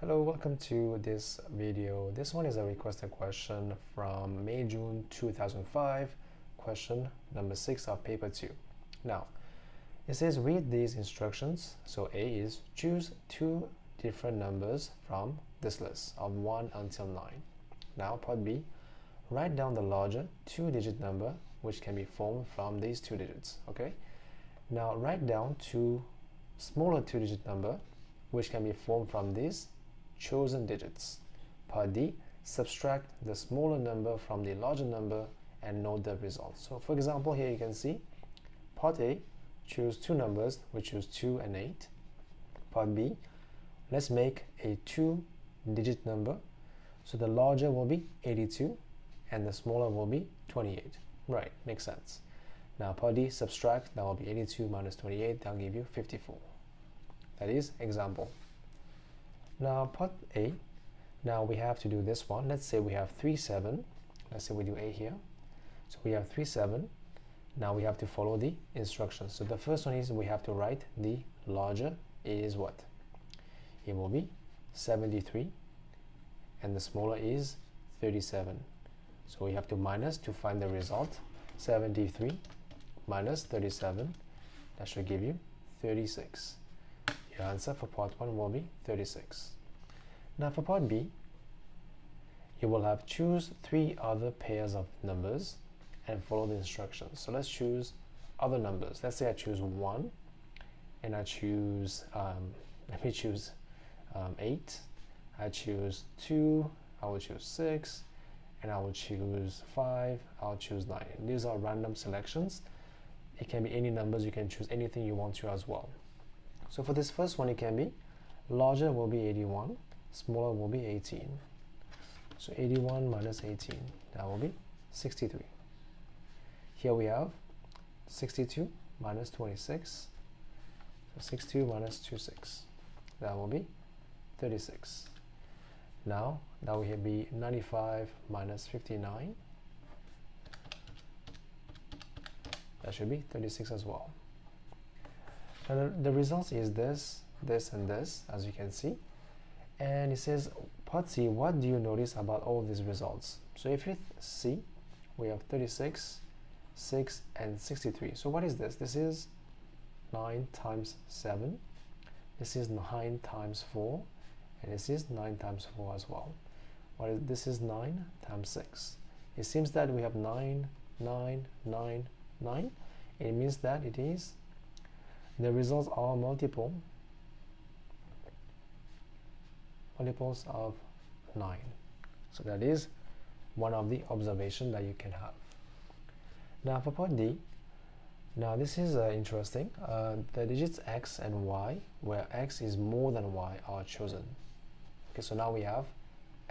Hello, welcome to this video. This one is a requested question from May-June 2005, question number 6 of paper 2. Now, it says read these instructions. So A is choose two different numbers from this list of 1 until 9. Now, part B, write down the larger two-digit number which can be formed from these two digits, okay? Now, write down two smaller two-digit number which can be formed from these chosen digits. Part D, subtract the smaller number from the larger number and note the result. So for example, here you can see part A, choose two numbers, we choose 2 and 8. Part B, let's make a two-digit number. So the larger will be 82 and the smaller will be 28. Right, makes sense. Now part D, subtract, that will be 82 minus 28, that'll give you 54. That is example. Now part A, now we have to do this one. Let's say we have 3, 7. Let's say we do A here. So we have 3, 7. Now we have to follow the instructions. So the first one is we have to write the larger. A is what? It will be 73 and the smaller is 37. So we have to minus to find the result. 73 minus 37, that should give you 36. Your answer for part 1 will be 36. Now for part B, you will have choose three other pairs of numbers and follow the instructions. So let's choose other numbers. Let's say I choose 1 and I choose, let me choose 8. I choose 2, I will choose 6, and I will choose 5, I'll choose 9. These are random selections. It can be any numbers, you can choose anything you want to as well. So for this first one, it can be larger will be 81, smaller will be 18. So 81 minus 18, that will be 63. Here we have 62 minus 26. So 62 minus 26, that will be 36. Now that will be 95 minus 59. That should be 36 as well. And the results is this, this, and this, as you can see. And it says, part C, what do you notice about all these results? So if you see, we have 36, 6, and 63. So what is this? This is 9 times 7. This is 9 times 4. And this is 9 times 4 as well. This is 9 times 6. It seems that we have 9, 9, 9, 9. It means that it is the results are multiples of 9. So that is one of the observations that you can have. Now for part D, now this is interesting. The digits x and y, where x is more than y, are chosen. Okay, so now we have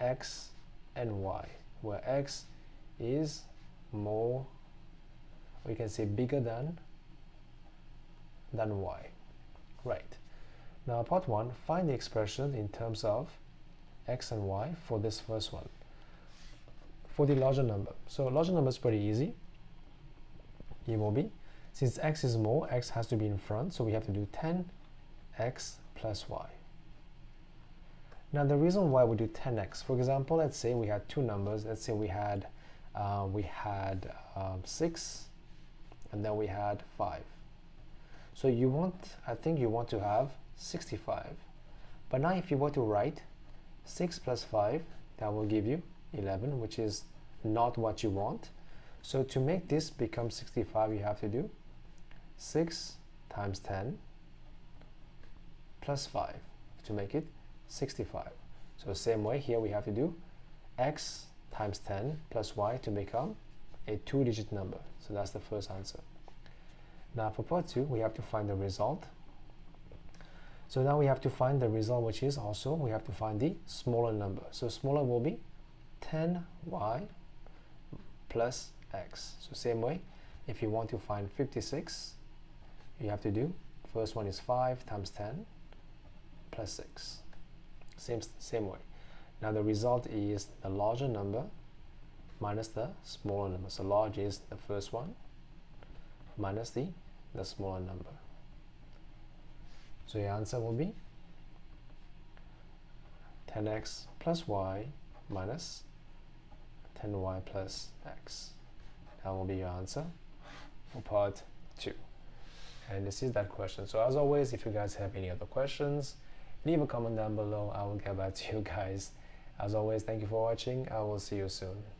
x and y, where x is more, or you can say bigger than y. Right. Now part 1, find the expression in terms of x and y for this first one, for the larger number. So larger number is pretty easy. It will be, since x is more, x has to be in front, so we have to do 10x plus y. Now the reason why we do 10x, for example, let's say we had two numbers. Let's say we had 6 and then we had 5. So you want, I think you want to have 65. But now if you were to write 6 plus 5, that will give you 11, which is not what you want. So to make this become 65, you have to do 6 times 10 plus 5 to make it 65. So same way here we have to do x times 10 plus y to become a two-digit number. So that's the first answer. Now for part 2, we have to find the result. So now we have to find the result, which is also, we have to find the smaller number. So smaller will be 10y plus x. So same way, if you want to find 56, you have to do, first one is 5 times 10 plus 6. Same way. Now the result is the larger number minus the smaller number. So large is the first one, minus the smaller number. So your answer will be 10x plus y minus 10y plus x. That will be your answer for part 2. And this is that question. So as always, if you guys have any other questions, leave a comment down below. I will get back to you guys. As always, thank you for watching. I will see you soon.